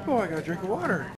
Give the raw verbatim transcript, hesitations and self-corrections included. Good boy, I gotta drink water.